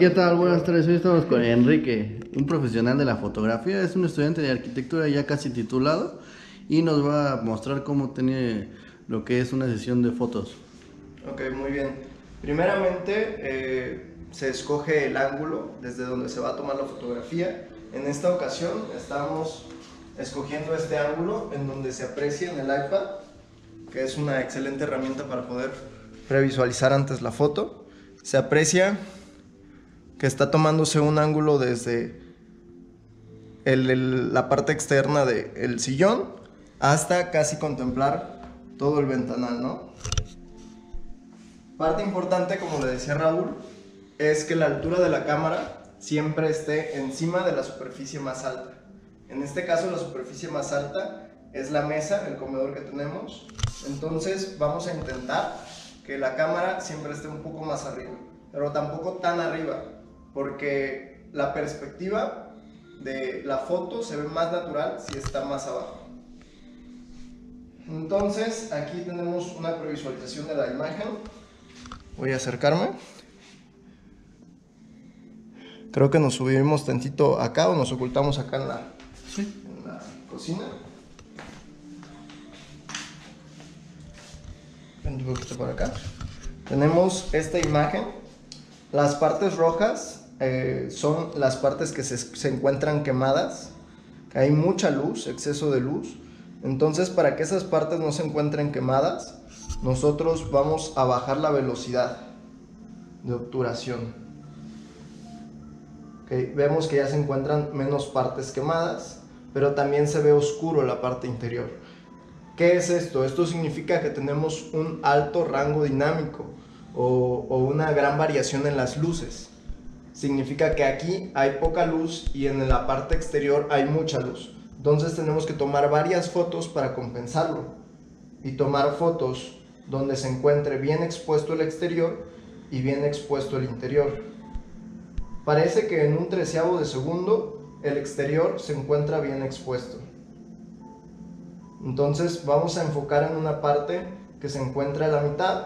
¿Qué tal? Buenas tardes, hoy estamos con Enrique, un profesional de la fotografía, es un estudiante de arquitectura ya casi titulado y nos va a mostrar cómo tiene lo que es una sesión de fotos. Ok, muy bien. Primeramente se escoge el ángulo desde donde se va a tomar la fotografía. En esta ocasión estamos escogiendo este ángulo en donde se aprecia en el iPad, que es una excelente herramienta para poder previsualizar antes la foto. Se aprecia que está tomándose un ángulo desde la parte externa del sillón hasta casi contemplar todo el ventanal, ¿no? Parte importante, como le decía Raúl, es que la altura de la cámara siempre esté encima de la superficie más alta. En este caso la superficie más alta es la mesa, el comedor que tenemos. Entonces vamos a intentar que la cámara siempre esté un poco más arriba, pero tampoco tan arriba, porque la perspectiva de la foto se ve más natural si está más abajo. Entonces aquí tenemos una previsualización de la imagen. Voy a acercarme. Creo que nos subimos tantito acá o nos ocultamos acá en la cocina. Un poquito por acá. Tenemos esta imagen. Las partes rojas son las partes que se encuentran quemadas, que hay mucha luz, exceso de luz. Entonces, para que esas partes no se encuentren quemadas, nosotros vamos a bajar la velocidad de obturación. Okay, vemos que ya se encuentran menos partes quemadas, pero también se ve oscuro la parte interior. ¿Qué es esto? Esto significa que tenemos un alto rango dinámico o una gran variación en las luces. Significa que aquí hay poca luz y en la parte exterior hay mucha luz. Entonces tenemos que tomar varias fotos para compensarlo y tomar fotos donde se encuentre bien expuesto el exterior y bien expuesto el interior. Parece que en un 1/13 de segundo el exterior se encuentra bien expuesto. Entonces vamos a enfocar en una parte que se encuentra a la mitad.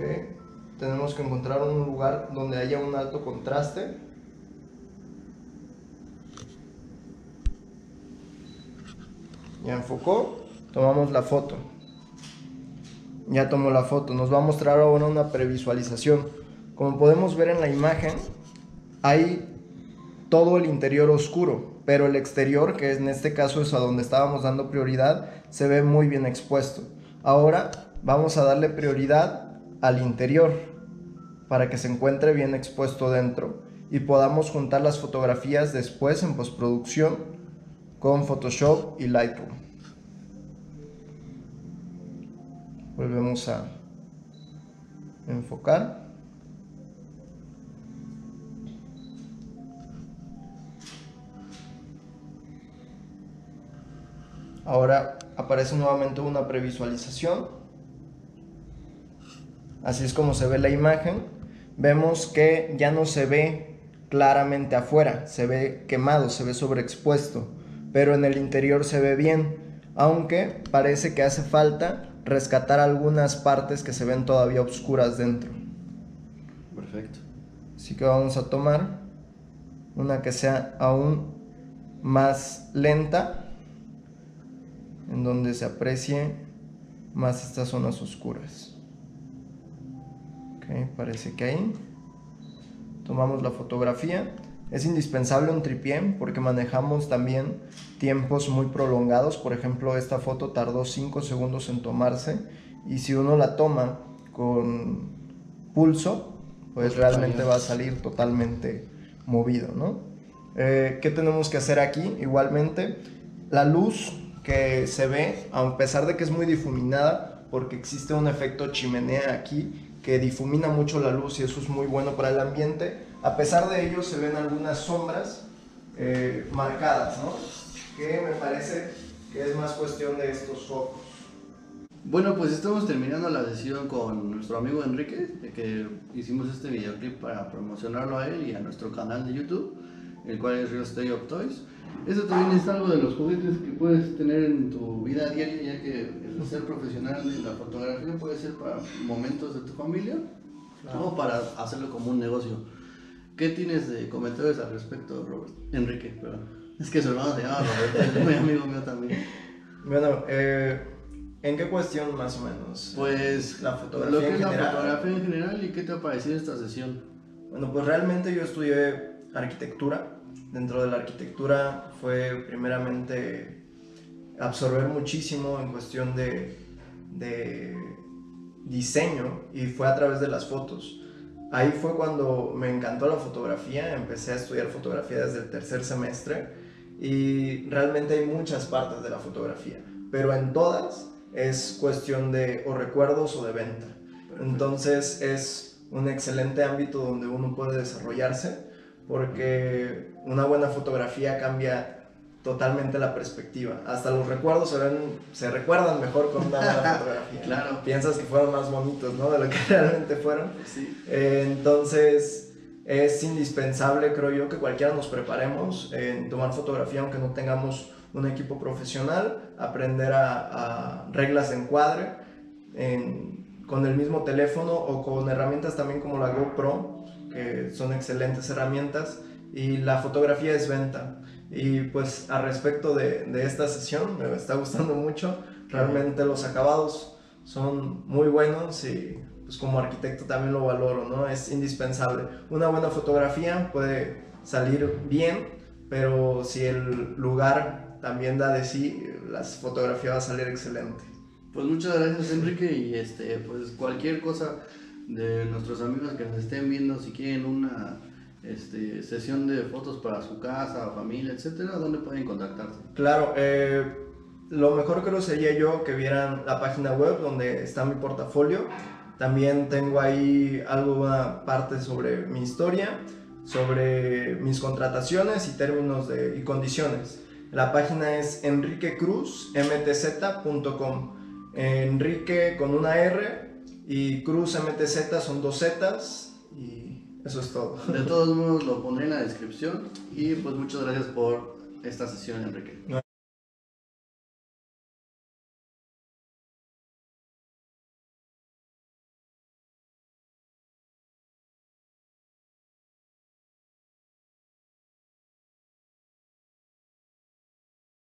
Okay. Tenemos que encontrar un lugar donde haya un alto contraste. Ya enfocó, tomamos la foto. Ya tomó la foto, nos va a mostrar ahora una previsualización. Como podemos ver en la imagen, hay todo el interior oscuro, pero el exterior, que en este caso es a donde estábamos dando prioridad, se ve muy bien expuesto. Ahora vamos a darle prioridad al interior para que se encuentre bien expuesto dentro y podamos juntar las fotografías después en postproducción con Photoshop y Lightroom. Volvemos a enfocar. Ahora aparece nuevamente una previsualización. Así es como se ve la imagen. Vemos que ya no se ve claramente afuera, se ve quemado, se ve sobreexpuesto, pero en el interior se ve bien, aunque parece que hace falta rescatar algunas partes que se ven todavía oscuras dentro. Perfecto. Así que vamos a tomar una que sea aún más lenta, en donde se aprecie más estas zonas oscuras. Okay, parece que ahí tomamos la fotografía. Es indispensable un tripié porque manejamos también tiempos muy prolongados. Por ejemplo, esta foto tardó 5 segundos en tomarse y si uno la toma con pulso, pues realmente va a salir totalmente movido, ¿no? ¿Qué tenemos que hacer aquí? Igualmente, la luz que se ve, a pesar de que es muy difuminada, porque existe un efecto chimenea aquí, que difumina mucho la luz y eso es muy bueno para el ambiente. A pesar de ello se ven algunas sombras marcadas, ¿no? Que me parece que es más cuestión de estos focos. Bueno, pues estamos terminando la sesión con nuestro amigo Enrique, que hicimos este videoclip para promocionarlo a él y a nuestro canal de YouTube, el cual es Real State of Toys. Eso también es algo de los juguetes que puedes tener en tu vida diaria, ya que el ser profesional en la fotografía puede ser para momentos de tu familia, claro, o para hacerlo como un negocio. ¿Qué tienes de comentarios al respecto, Robert? Enrique, perdón. Es que su hermano se llama Robert, es muy amigo mío también. Bueno, ¿en qué cuestión más o menos? Pues la fotografía, lo que es la fotografía en general. ¿Y qué te ha parecido esta sesión? Bueno, pues realmente yo estudié arquitectura. Dentro de la arquitectura fue primeramente absorber muchísimo en cuestión de diseño, y fue a través de las fotos. Ahí fue cuando me encantó la fotografía, empecé a estudiar fotografía desde el tercer semestre, y realmente hay muchas partes de la fotografía, pero en todas es cuestión de o recuerdos o de venta. Entonces es un excelente ámbito donde uno puede desarrollarse, porque una buena fotografía cambia totalmente la perspectiva. Hasta los recuerdos se recuerdan mejor con una buena fotografía. Claro. Piensas que fueron más bonitos, ¿no?, de lo que realmente fueron. Sí. Entonces es indispensable, creo yo, que cualquiera nos preparemos en tomar fotografía, aunque no tengamos un equipo profesional, aprender a reglas de encuadre con el mismo teléfono o con herramientas también como la GoPro, que son excelentes herramientas, y la fotografía es venta. Y pues al respecto de esta sesión, me está gustando mucho, realmente los acabados son muy buenos, y pues como arquitecto también lo valoro, ¿no? Es indispensable. Una buena fotografía puede salir bien, pero si el lugar también da de sí, la fotografía va a salir excelente. Pues muchas gracias, Enrique, y pues cualquier cosa de nuestros amigos que nos estén viendo, si quieren una sesión de fotos para su casa, familia, etcétera, ¿dónde pueden contactarse? Claro, lo mejor creo sería yo que vieran la página web donde está mi portafolio. También tengo ahí alguna parte sobre mi historia, sobre mis contrataciones y términos y condiciones. La página es enriquecruzmtz.com. Enrique con una R y Cruz MTZ son 2 Zs, y eso es todo. De todos modos lo pondré en la descripción, y pues muchas gracias por esta sesión, Enrique.